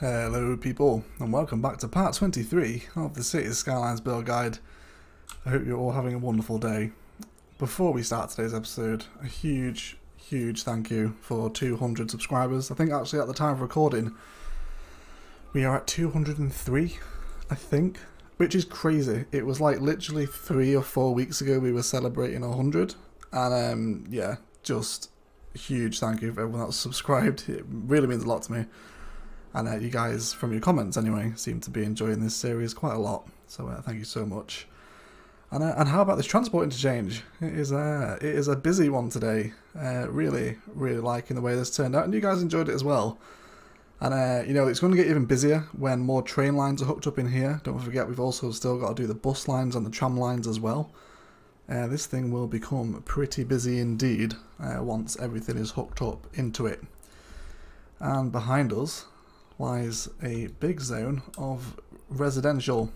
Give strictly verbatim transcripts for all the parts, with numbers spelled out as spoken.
Hello people, and welcome back to part twenty-three of the Cities Skylines build guide. I hope you're all having a wonderful day. Before we start today's episode, a huge, huge thank you for two hundred subscribers. I think actually at the time of recording, we are at two hundred and three, I think, which is crazy. It was like literally three or four weeks ago we were celebrating one hundred, and um, yeah, just huge thank you for everyone that's subscribed. It really means a lot to me. And uh, you guys, from your comments anyway, seem to be enjoying this series quite a lot. So uh, thank you so much. And uh, and how about this transport interchange? It is a, it is a busy one today. Uh, really, really liking the way this turned out. And you guys enjoyed it as well. And, uh, you know, it's going to get even busier when more train lines are hooked up in here. Don't forget, we've also still got to do the bus lines and the tram lines as well. Uh, this thing will become pretty busy indeed uh, once everything is hooked up into it. And behind us lies a big zone of residential.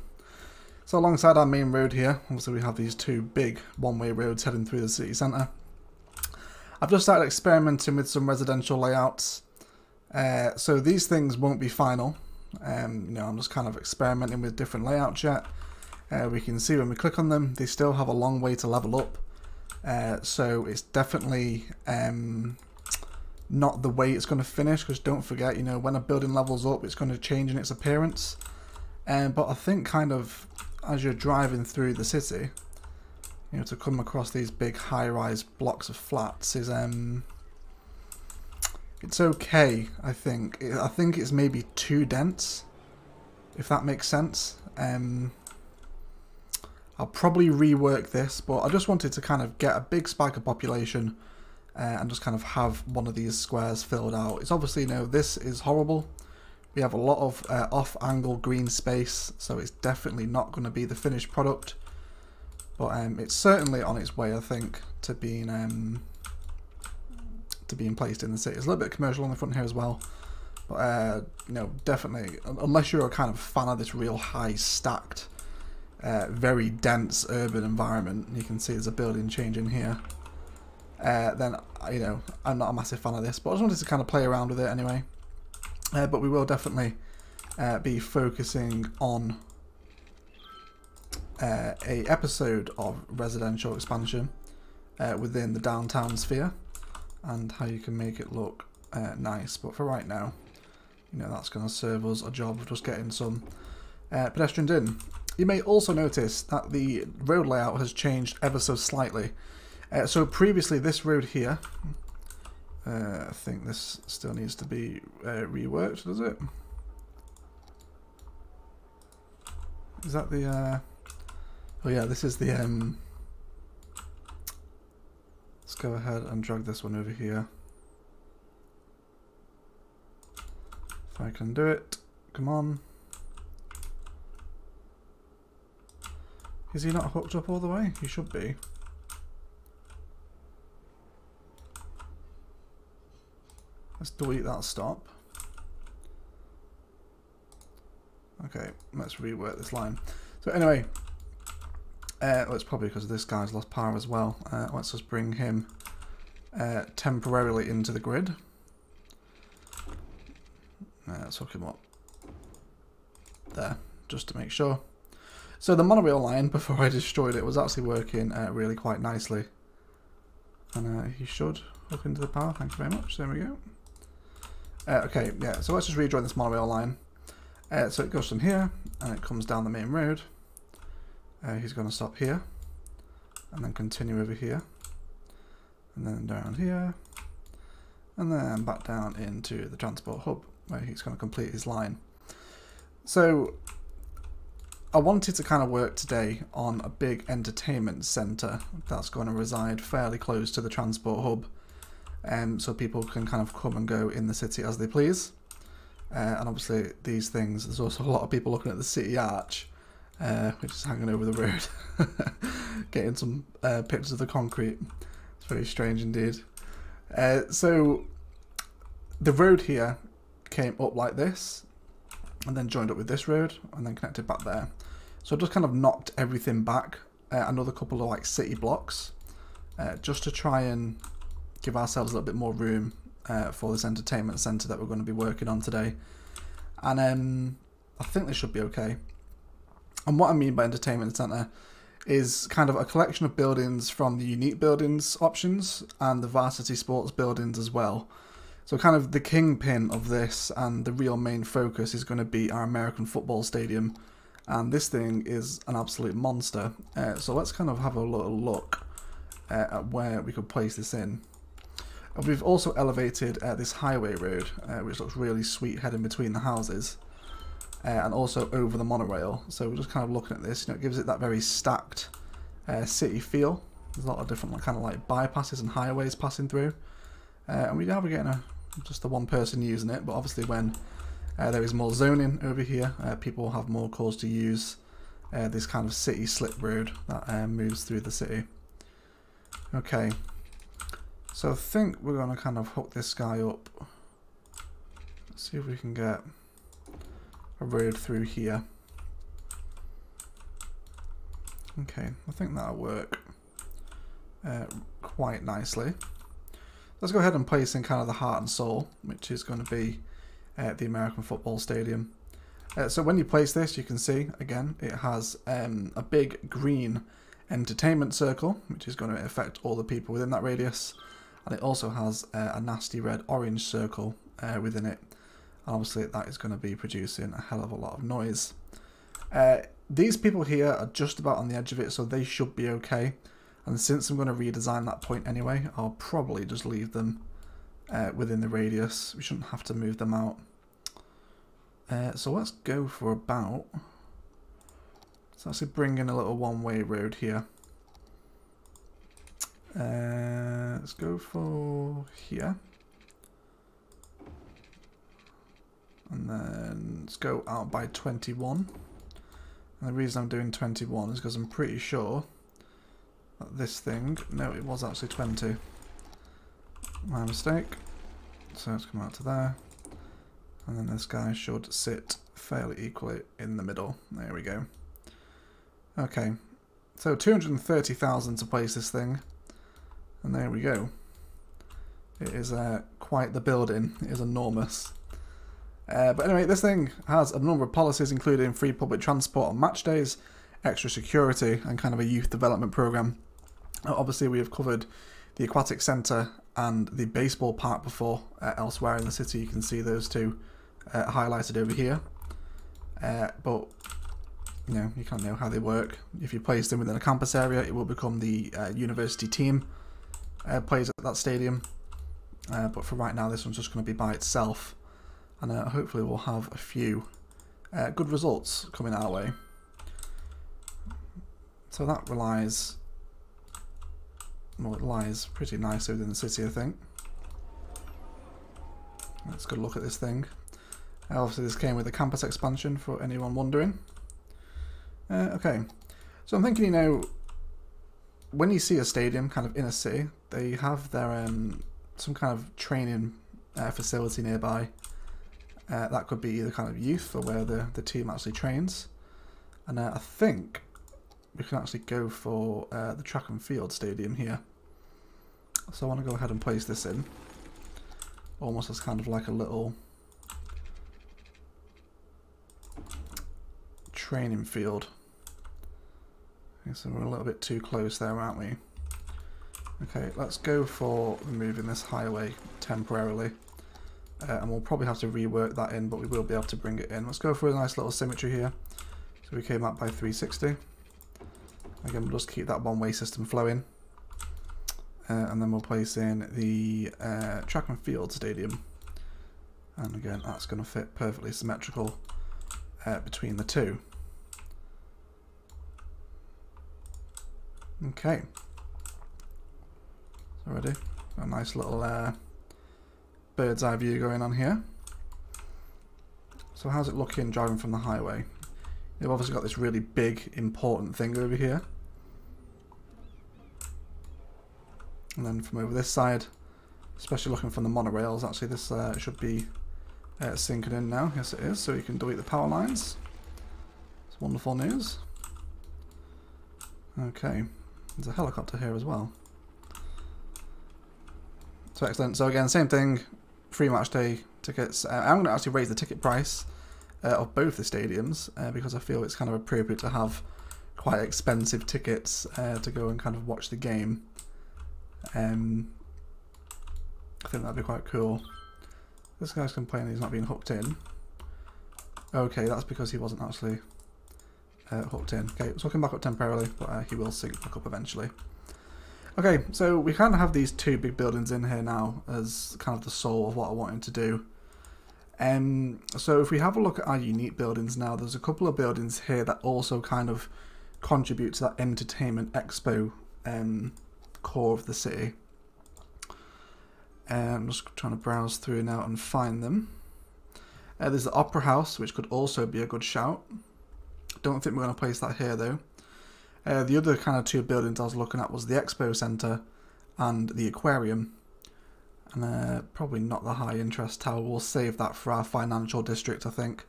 So alongside our main road here, obviously we have these two big one-way roads heading through the city centre. I've just started experimenting with some residential layouts. Uh, so these things won't be final. Um, you know, I'm just kind of experimenting with different layouts yet. Uh, we can see when we click on them, they still have a long way to level up. Uh, so it's definitely Um, not the way it's going to finish, because don't forget, you know, when a building levels up, it's going to change in its appearance. Um, but I think kind of as you're driving through the city, you know, to come across these big high-rise blocks of flats is um, it's okay. I think it, I think it's maybe too dense, if that makes sense. Um, I'll probably rework this, but I just wanted to kind of get a big spike of population. Uh, and just kind of have one of these squares filled out. It's obviously, you know, this is horrible. We have a lot of uh, off-angle green space, so it's definitely not going to be the finished product. But um, it's certainly on its way, I think, to being um, to being placed in the city. It's a little bit commercial on the front here as well. But uh, you know, definitely, unless you're a kind of fan of this real high stacked, uh, very dense urban environment, you can see there's a building change in here. Uh, then, you know, I'm not a massive fan of this, but I just wanted to kind of play around with it anyway. Uh, but we will definitely uh, be focusing on uh, a episode of residential expansion uh, within the downtown sphere and how you can make it look uh, nice. But for right now, you know, that's going to serve us a job of just getting some uh, pedestrians in. You may also notice that the road layout has changed ever so slightly. Uh, so previously this road here, uh, I think this still needs to be uh, reworked, does it? Is that the, uh, oh yeah, this is the, um, let's go ahead and drag this one over here. If I can do it, come on. Is he not hooked up all the way? He should be. Let's delete that stop. Okay, let's rework this line. So anyway, uh, well, it's probably because this guy's lost power as well. Uh, let's just bring him uh, temporarily into the grid. Uh, let's hook him up there, just to make sure. So the monorail line, before I destroyed it, was actually working uh, really quite nicely. And uh, he should hook into the power. Thank you very much. There we go. Uh, okay, yeah, so let's just rejoin this monorail line. Uh, so it goes from here, and it comes down the main road. Uh, he's going to stop here, and then continue over here, and then down here, and then back down into the transport hub, where he's going to complete his line. So I wanted to kind of work today on a big entertainment centre that's going to reside fairly close to the transport hub. Um, so people can kind of come and go in the city as they please. Uh, and obviously these things, there's also a lot of people looking at the city arch, uh, which is hanging over the road, getting some uh, pictures of the concrete. It's very strange indeed. Uh, so the road here came up like this, and then joined up with this road, and then connected back there. So I just kind of knocked everything back uh, another couple of like city blocks, uh, just to try and give ourselves a little bit more room uh, for this entertainment centre that we're going to be working on today. and um, I think they should be okay. And what I mean by entertainment centre is kind of a collection of buildings from the unique buildings options and the varsity sports buildings as well. So kind of the kingpin of this and the real main focus is going to be our American football stadium, and this thing is an absolute monster. Uh, so let's kind of have a little look uh, at where we could place this in. And we've also elevated uh, this highway road, uh, which looks really sweet heading between the houses. Uh, and also over the monorail, so we're just kind of looking at this. You know, it gives it that very stacked uh, city feel. There's a lot of different kind of like bypasses and highways passing through, uh, and we are getting a, just the one person using it. But obviously, when uh, there is more zoning over here, uh, people have more cause to use uh, this kind of city slip road that uh, moves through the city. Okay, so I think we're going to kind of hook this guy up. Let's see if we can get a road through here. Okay, I think that'll work uh, quite nicely. Let's go ahead and place in kind of the heart and soul, which is going to be uh, the American football stadium. Uh, so when you place this, you can see again it has um, a big green entertainment circle, which is going to affect all the people within that radius, and it also has uh, a nasty red orange circle uh, within it. Obviously that is going to be producing a hell of a lot of noise. Uh, these people here are just about on the edge of it, so they should be okay. And since I'm going to redesign that point anyway, I'll probably just leave them uh, within the radius. We shouldn't have to move them out. Uh, so let's go for about... let's actually bring in a little one-way road here. Uh, let's go for here. And then let's go out by twenty-one. And the reason I'm doing twenty-one is because I'm pretty sure that this thing... no, it was actually twenty. My mistake. So let's come out to there. And then this guy should sit fairly equally in the middle. There we go. Okay. So two hundred thirty thousand to place this thing. And there we go. It is uh, quite the building. It is enormous. Uh, but anyway, this thing has a number of policies, including free public transport on match days, extra security, and kind of a youth development program. Obviously, we have covered the aquatic centre and the baseball park before. Uh, elsewhere in the city, you can see those two uh, highlighted over here. Uh, but you know, you kind of know how they work. If you place them within a campus area, it will become the uh, university team uh, plays at that stadium. Uh, but for right now, this one's just going to be by itself. And uh, hopefully we'll have a few uh, good results coming our way. So that relies, well, it lies pretty nicely within the city, I think. Let's go look at this thing. Uh, obviously this came with a campus expansion for anyone wondering. Uh, okay, so I'm thinking, you know, when you see a stadium kind of in a city, they have their um, some kind of training uh, facility nearby. Uh, that could be either kind of youth or where the, the team actually trains. And uh, I think we can actually go for uh, the track and field stadium here. So I want to go ahead and place this in. Almost as kind of like a little training field. Okay, so we're a little bit too close there, aren't we? Okay, let's go for removing this highway temporarily. Uh, and we'll probably have to rework that in, but we will be able to bring it in. Let's go for a nice little symmetry here. So we came up by three sixty. Again, we'll just keep that one-way system flowing. Uh, and then we'll place in the uh, track and field stadium. And again, that's going to fit perfectly symmetrical uh, between the two. Okay. So ready. A nice little... Uh, bird's eye view going on here. So how's it looking driving from the highway? You've obviously got this really big important thing over here, and then from over this side, especially looking from the monorails, actually this uh, should be uh, sinking in now. Yes it is, so you can delete the power lines. It's wonderful news. Okay, there's a helicopter here as well. So excellent. So again, same thing. Free match day tickets. Uh, I'm going to actually raise the ticket price uh, of both the stadiums, uh, because I feel it's kind of appropriate to have quite expensive tickets uh, to go and kind of watch the game. Um, I think that'd be quite cool. This guy's complaining he's not being hooked in. Okay, that's because he wasn't actually uh, hooked in. Okay, so I'll come back up temporarily, but uh, he will sync back up eventually. Okay, so we kind of have these two big buildings in here now as kind of the soul of what I wanted to do. Um, so if we have a look at our unique buildings now, there's a couple of buildings here that also kind of contribute to that entertainment expo um, core of the city. And I'm just trying to browse through now and find them. Uh, there's the Opera House, which could also be a good shout. Don't think we're going to place that here, though. Uh, the other kind of two buildings I was looking at was the Expo Centre and the Aquarium. And uh, probably not the High Interest Tower. We'll save that for our financial district, I think.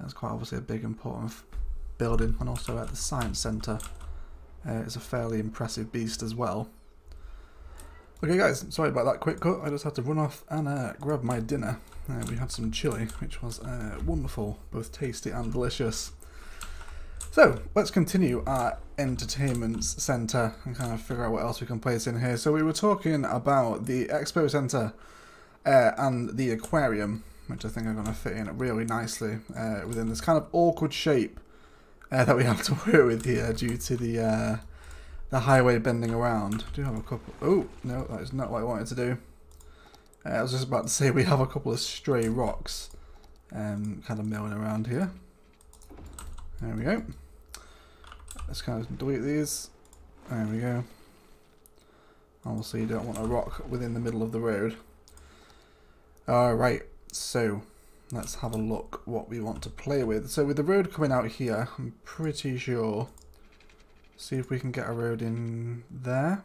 That's quite obviously a big, important building. And also at the Science Centre uh, is a fairly impressive beast as well. Okay guys, sorry about that quick cut, I just had to run off and uh, grab my dinner. Uh, we had some chilli, which was uh, wonderful, both tasty and delicious. So, let's continue our entertainment centre and kind of figure out what else we can place in here. So we were talking about the Expo Centre uh, and the Aquarium, which I think are going to fit in really nicely uh, within this kind of awkward shape uh, that we have to work with here due to the... Uh, The highway bending around. I do have a couple... Oh, no, that is not what I wanted to do. Uh, I was just about to say we have a couple of stray rocks um, kind of milling around here. There we go. Let's kind of delete these. There we go. Obviously, you don't want a rock within the middle of the road. Alright, so let's have a look what we want to play with. So with the road coming out here, I'm pretty sure... See if we can get a road in there.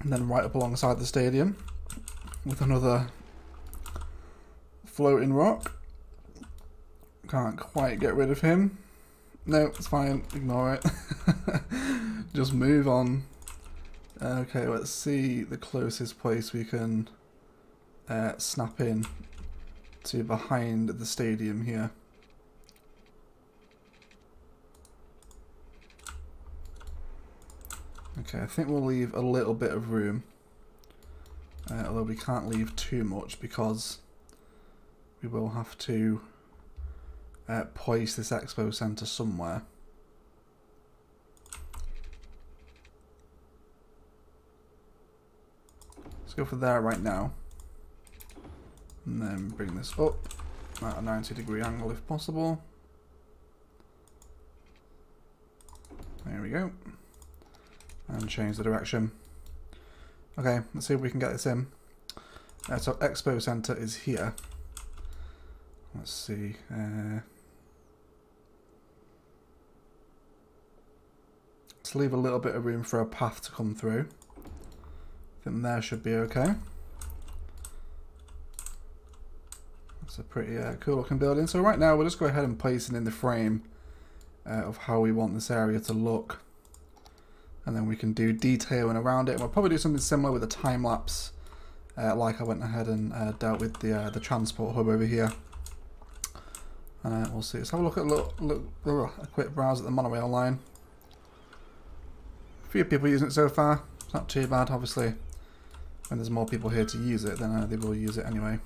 And then right up alongside the stadium with another floating rock. Can't quite get rid of him. No, it's fine. Ignore it. Just move on. Okay, let's see the closest place we can uh, snap in. To behind the stadium here. Okay, I think we'll leave a little bit of room, uh, although we can't leave too much because we will have to uh, place this expo centre somewhere. Let's go for there right now. And then bring this up at a ninety degree angle if possible. There we go. And change the direction. Okay, let's see if we can get this in. Uh, so Expo Centre is here. Let's see. Uh, let's leave a little bit of room for a path to come through. I think there should be okay. It's a pretty uh, cool looking building. So right now we'll just go ahead and place it in the frame uh, of how we want this area to look. And then we can do detailing around it. And we'll probably do something similar with a time lapse uh, like I went ahead and uh, dealt with the uh, the transport hub over here. Uh, we'll see. Let's have a look at a, look, look, ugh, a quick browse at the monorail line. Few people using it so far. It's not too bad, obviously. When there's more people here to use it, then uh, they will use it anyway.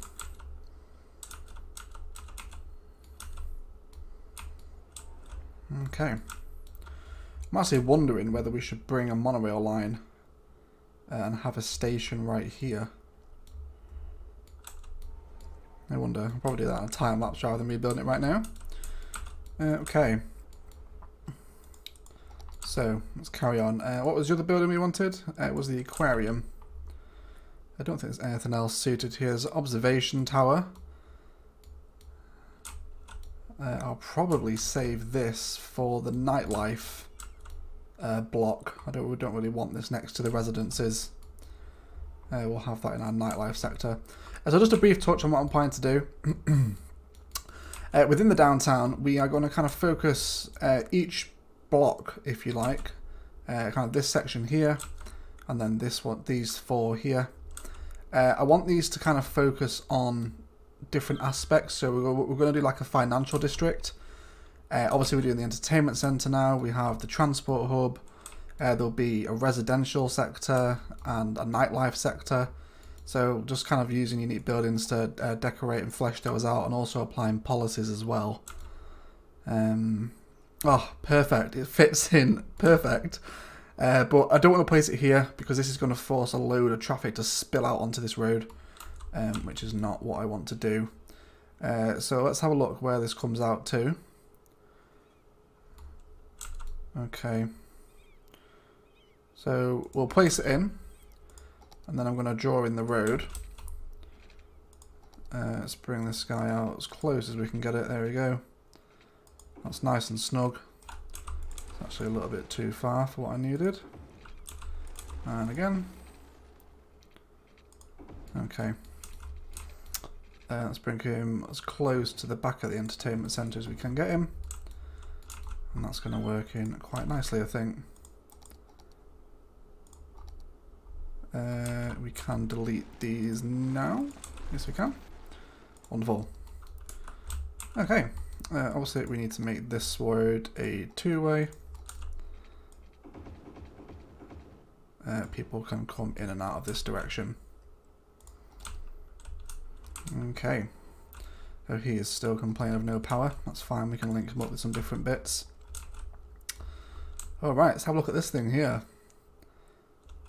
Okay. I'm actually wondering whether we should bring a monorail line and have a station right here. No wonder. I'll probably do that on a time lapse rather than rebuilding it right now. Uh, okay. So, let's carry on. Uh, what was the other building we wanted? Uh, it was the aquarium. I don't think there's anything else suited here. There's an observation tower. Uh, I'll probably save this for the nightlife uh, block. I don't, we don't really want this next to the residences. Uh, we'll have that in our nightlife sector. Uh, so just a brief touch on what I'm planning to do. uh, within the downtown, we are going to kind of focus uh, each block, if you like, uh, kind of this section here, and then this one, these four here, Uh, I want these to kind of focus on different aspects. So we're, we're going to do like a financial district. Uh, obviously, we're doing the entertainment centre now. We have the transport hub. Uh, there'll be a residential sector and a nightlife sector. So just kind of using unique buildings to uh, decorate and flesh those out, and also applying policies as well. Um, oh, perfect. It fits in. Perfect. Uh, but I don't want to place it here because this is going to force a load of traffic to spill out onto this road, um, which is not what I want to do. Uh, so let's have a look where this comes out to. Okay. So we'll place it in, and then I'm going to draw in the road. Uh, let's bring this guy out as close as we can get it. There we go. That's nice and snug. It's actually a little bit too far for what I needed. And again. Okay. Uh, let's bring him as close to the back of the entertainment centre as we can get him. And that's going to work in quite nicely, I think. Uh, we can delete these now. Yes, we can. Wonderful. Okay. Uh, obviously, we need to make this road a two-way. Uh, people can come in and out of this direction. Okay. So he is still complaining of no power. That's fine. We can link him up with some different bits. All right. Let's have a look at this thing here.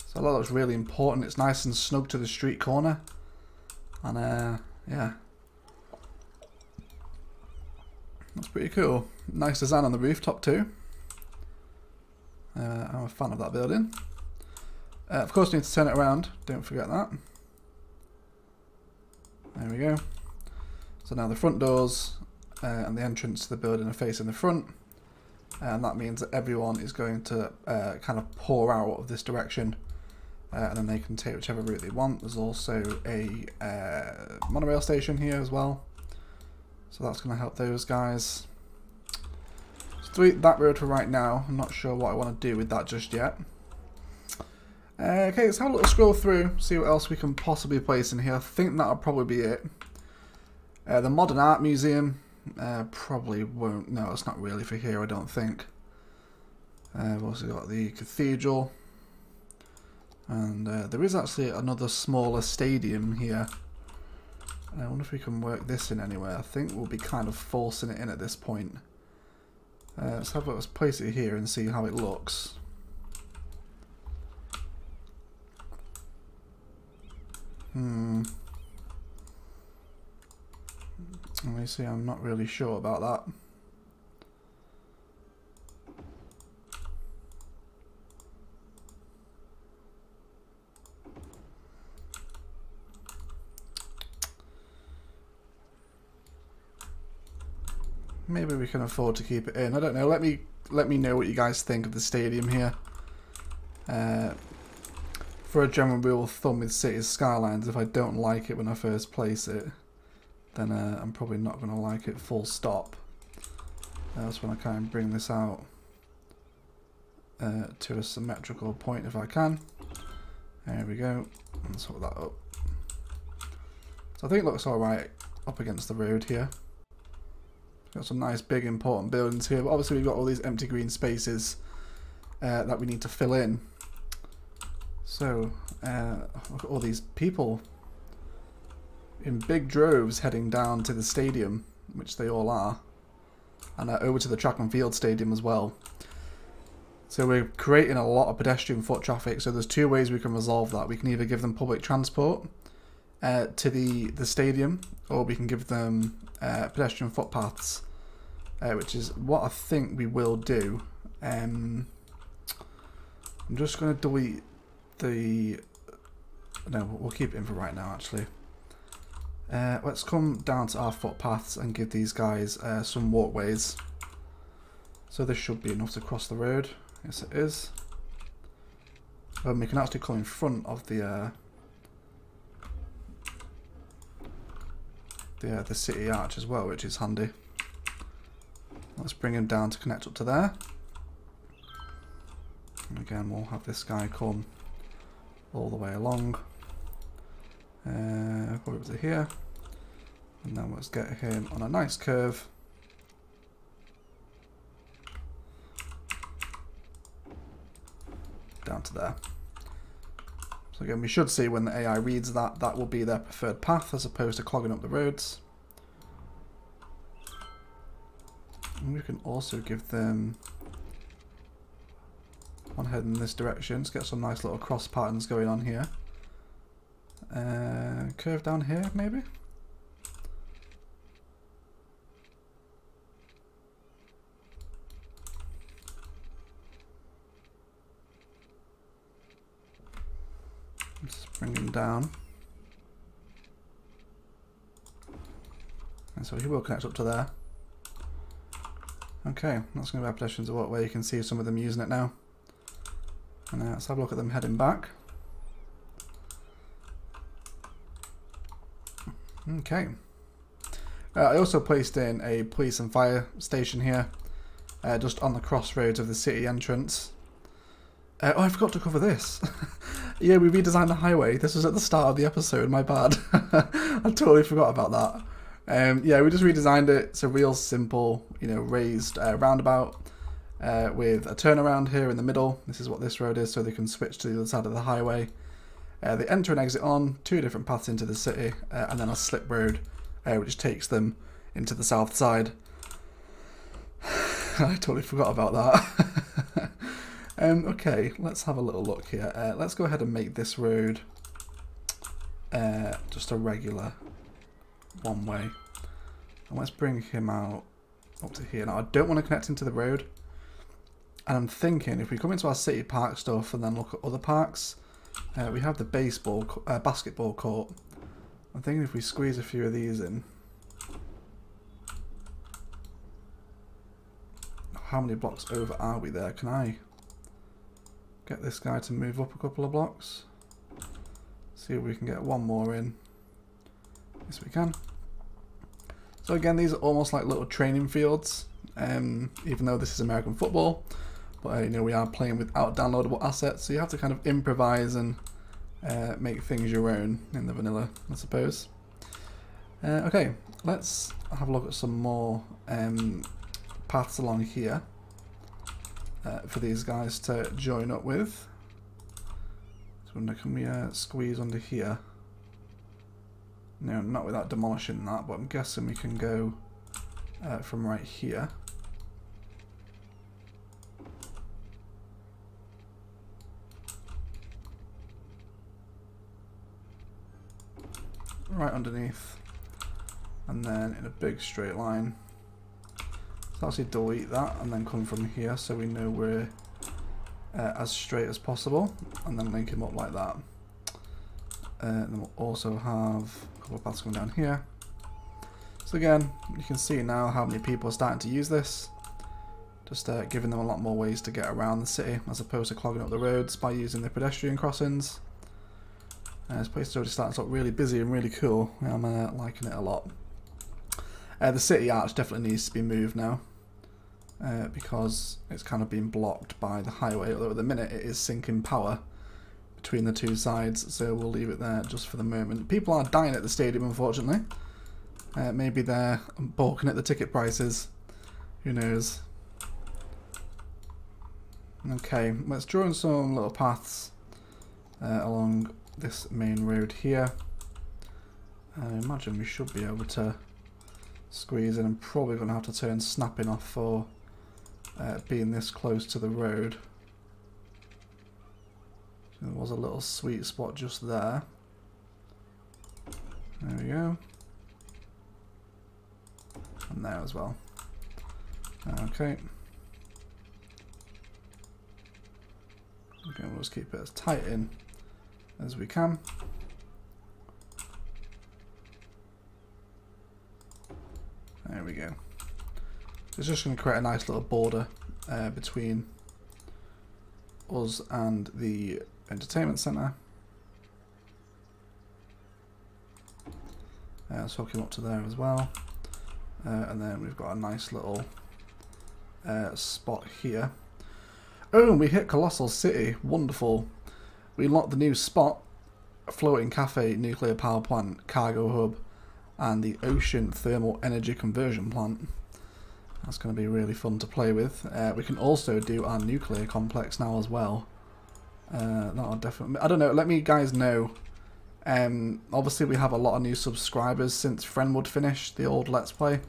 So that looks really important. It's nice and snug to the street corner. And uh, yeah. That's pretty cool. Nice design on the rooftop too. Uh, I'm a fan of that building. Uh, of course, we need to turn it around. Don't forget that. There we go. So now the front doors uh, and the entrance to the building are facing the front. And that means that everyone is going to uh, kind of pour out of this direction. Uh, and then they can take whichever route they want. There's also a uh, monorail station here as well, so that's going to help those guys. Let's delete that road for right now. I'm not sure what I want to do with that just yet. Uh, okay, let's have a little scroll through, see what else we can possibly place in here. I think that'll probably be it. Uh, the Modern Art Museum uh, probably won't. No, it's not really for here, I don't think. Uh, we've also got the cathedral. And uh, there is actually another smaller stadium here. And I wonder if we can work this in anywhere. I think we'll be kind of forcing it in at this point. Uh, let's have let's place it here and see how it looks. Hmm. Let me see. I'm not really sure about that. Maybe we can afford to keep it in. I don't know. Let me let me know what you guys think of the stadium here. Uh, for a general rule of thumb with Cities Skylines, if I don't like it when I first place it, then uh, I'm probably not going to like it full stop. I just want to kind of bring this out uh, to a symmetrical point if I can. There we go. Let's hook that up. So I think it looks alright up against the road here. Got some nice big important buildings here, but obviously we've got all these empty green spaces uh, that we need to fill in. So uh, look at all these people in big droves heading down to the stadium, which they all are, and uh, over to the track and field stadium as well. So we're creating a lot of pedestrian foot traffic. So there's two ways we can resolve that. We can either give them public transport uh, to the the stadium, or we can give them Uh, pedestrian footpaths, uh, which is what I think we will do. Um, I'm just going to delete the... No, we'll keep it in for right now, actually. Uh, let's come down to our footpaths and give these guys uh, some walkways. So this should be enough to cross the road. Yes, it is. Um, we can actually come in front of the... Uh, The, uh, the city arch as well, which is handy. Let's bring him down to connect up to there. And again, we'll have this guy come all the way along. Uh, probably to here. And then let's get him on a nice curve. Down to there. So again, we should see when the A I reads that, that will be their preferred path as opposed to clogging up the roads. And we can also give them one head in this direction. Let's get some nice little cross patterns going on here. Uh, curve down here, maybe? Just bring him down. And so he will connect up to there. Okay, that's going to be our positions of what way. You can see some of them using it now. And now let's have a look at them heading back. Okay. Uh, I also placed in a police and fire station here, uh, just on the crossroads of the city entrance. Uh, oh, I forgot to cover this. Yeah, we redesigned the highway. This was at the start of the episode, my bad. I totally forgot about that. Um, yeah, we just redesigned it. It's a real simple, you know, raised uh, roundabout uh, with a turnaround here in the middle. This is what this road is, so they can switch to the other side of the highway. Uh, they enter and exit on two different paths into the city, uh, and then a slip road, uh, which takes them into the south side. I totally forgot about that. um, okay, let's have a little look here. Uh, let's go ahead and make this road uh, just a regular one way. And let's bring him out up to here. Now, I don't want to connect him to the road. And I'm thinking, if we come into our city park stuff and then look at other parks, Uh, we have the baseball, uh, basketball court. I'm thinking if we squeeze a few of these in. How many blocks over are we there? Can I get this guy to move up a couple of blocks? See if we can get one more in. Yes, we can. So again, these are almost like little training fields, um, even though this is American football. But uh, you know, we are playing without downloadable assets, so you have to kind of improvise and uh, make things your own in the vanilla, I suppose. Uh, okay, let's have a look at some more um, paths along here uh, for these guys to join up with. So can we uh, squeeze under here? No, not without demolishing that, but I'm guessing we can go uh, from right here. Right underneath, and then in a big straight line. So actually delete that and then come from here so we know we're uh, as straight as possible, and then link him up like that. Uh, and then we'll also have a couple of paths coming down here. So again, you can see now how many people are starting to use this. Just uh, giving them a lot more ways to get around the city as opposed to clogging up the roads by using the pedestrian crossings. Uh, this place is already starting to look really busy and really cool. I'm uh, liking it a lot. Uh, the city arch definitely needs to be moved now uh, because it's kind of being blocked by the highway, although at the minute it is sinking power between the two sides, so we'll leave it there just for the moment. People are dying at the stadium, unfortunately. Uh, maybe they're balking at the ticket prices. Who knows? Okay, let's draw in some little paths uh, along this main road here. I imagine we should be able to squeeze in. I'm probably going to have to turn snapping off for uh, being this close to the road. So there was a little sweet spot just there. There we go. And there as well. Okay. Okay, we'll just keep it as tight in as we can. There we go. It's just going to create a nice little border uh, between us and the entertainment center. Uh, let's hook him up to there as well. Uh, and then we've got a nice little uh, spot here. Oh, and we hit Colossal City. Wonderful. We unlocked the new spot, a floating cafe, nuclear power plant, cargo hub, and the ocean thermal energy conversion plant. That's going to be really fun to play with. Uh, we can also do our nuclear complex now as well. Uh, that'll definitely, I don't know, let me guys know. Um, obviously we have a lot of new subscribers since Friendwood finished the old Let's Play.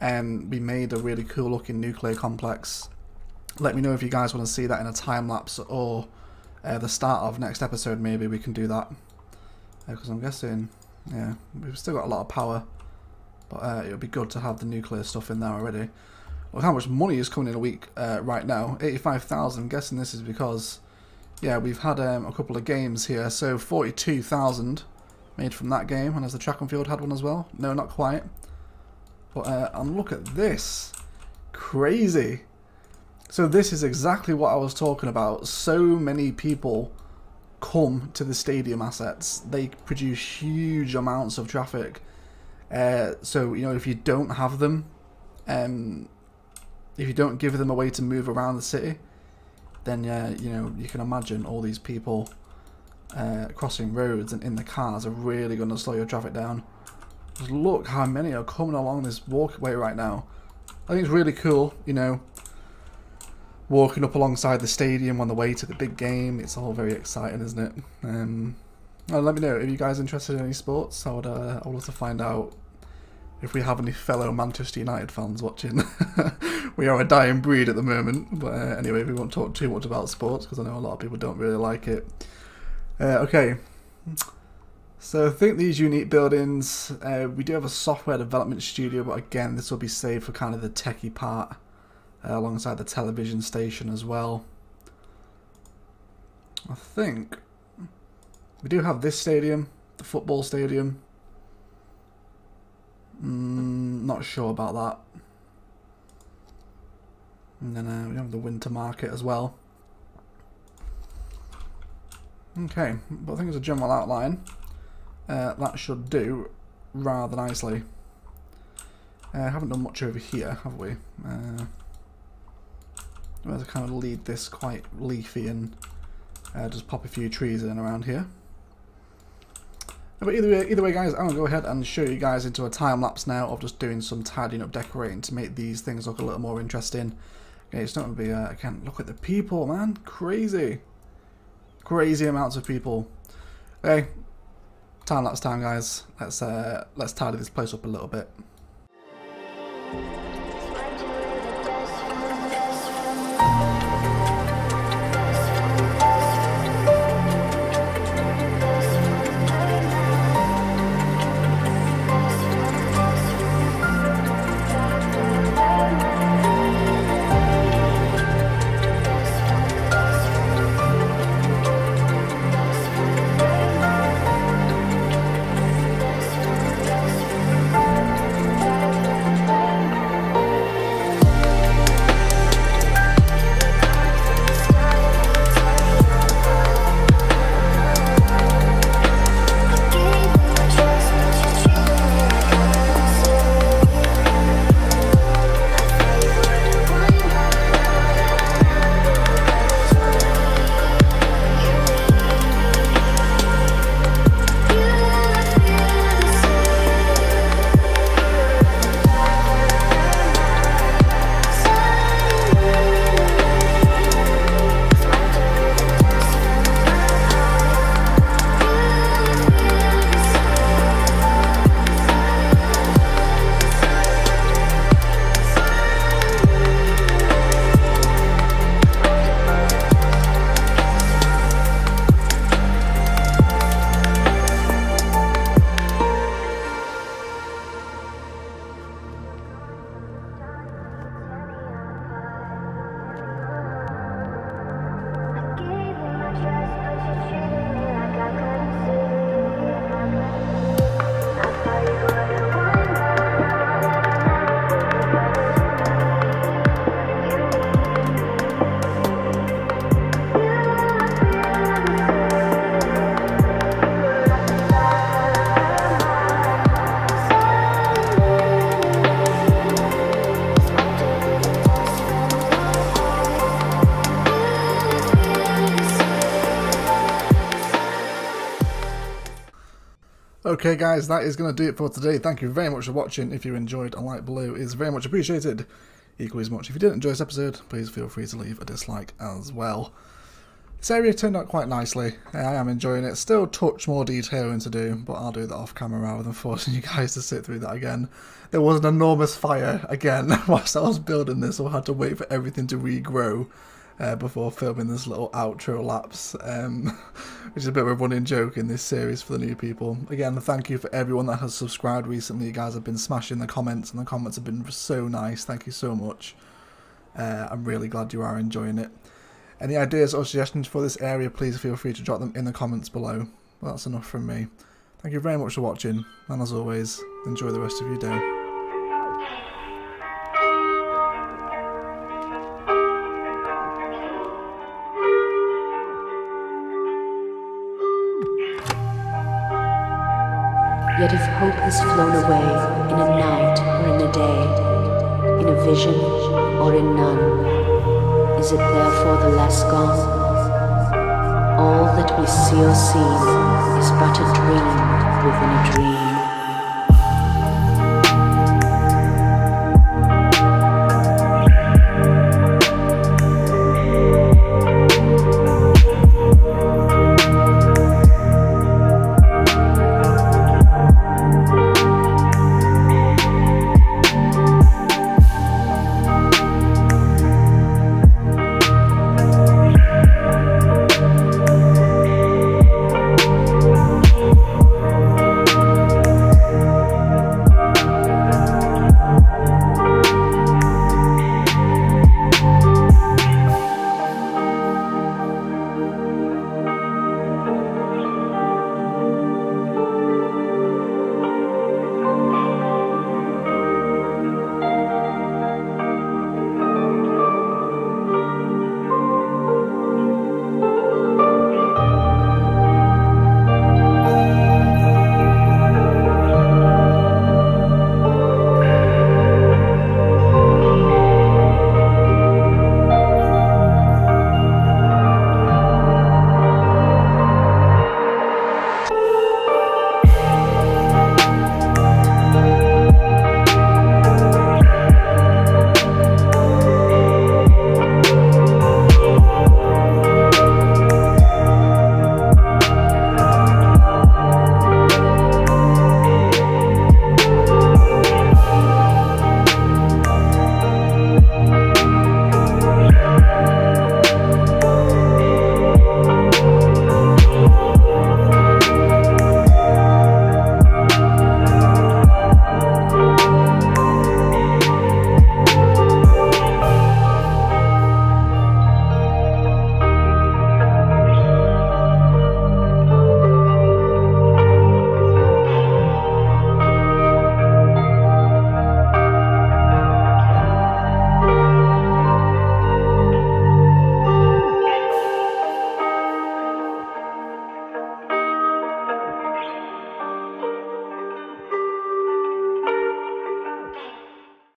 Um, we made a really cool looking nuclear complex. Let me know if you guys want to see that in a time lapse or uh, the start of next episode. Maybe we can do that, because uh, I'm guessing, yeah, we've still got a lot of power, but uh, it would be good to have the nuclear stuff in there already. Look how much money is coming in a week uh, right now, eighty-five thousand. I'm guessing this is because, yeah, we've had um, a couple of games here, so forty-two thousand made from that game, and as the track and field had one as well. No, not quite, but uh, and look at this, crazy. So this is exactly what I was talking about. So many people come to the stadium assets. They produce huge amounts of traffic. Uh, so, you know, if you don't have them, um, if you don't give them a way to move around the city, then, uh, you know, you can imagine all these people uh, crossing roads and in the cars are really going to slow your traffic down. Just look how many are coming along this walkway right now. I think it's really cool, you know, walking up alongside the stadium on the way to the big game. It's all very exciting, isn't it? Um, well, let me know if you guys are interested in any sports. I would, uh, I would love to find out if we have any fellow Manchester United fans watching. We are a dying breed at the moment. But uh, anyway, we won't talk too much about sports because I know a lot of people don't really like it. Uh, okay. So I think these unique buildings, uh, we do have a software development studio. But again, this will be saved for kind of the techie part. Uh, alongside the television station as well. I think we do have this stadium, the football stadium. Mm, not sure about that. And then uh, we have the winter market as well. Okay, but I think it's a general outline. Uh, that should do rather nicely. I uh, haven't done much over here, have we? Uh, I'm going to kind of leave this quite leafy and uh, just pop a few trees in around here. But either way, either way guys, I'm going to go ahead and show you guys into a time lapse now of just doing some tidying up, decorating to make these things look a little more interesting. Okay, it's not going to be, uh, again, look at the people, man. Crazy. Crazy amounts of people. Okay, time lapse time, guys. Let's, uh, let's tidy this place up a little bit. Okay guys, that is going to do it for today. Thank you very much for watching. If you enjoyed, a light blue is very much appreciated. Equally as much, if you didn't enjoy this episode, please feel free to leave a dislike as well. This area turned out quite nicely. I am enjoying it. Still a touch more detailing to do, but I'll do that off camera rather than forcing you guys to sit through that again. There was an enormous fire again whilst I was building this, so I had to wait for everything to regrow Uh, before filming this little outro lapse, um, which is a bit of a running joke in this series for the new people. Again, thank you for everyone that has subscribed recently. You guys have been smashing the comments, and the comments have been so nice. Thank you so much. Uh, I'm really glad you are enjoying it. Any ideas or suggestions for this area, please feel free to drop them in the comments below. Well, that's enough from me. Thank you very much for watching, and as always, enjoy the rest of your day. Yet if hope has flown away in a night or in a day, in a vision or in none, is it therefore the less gone? All that we see or seem is but a dream within a dream.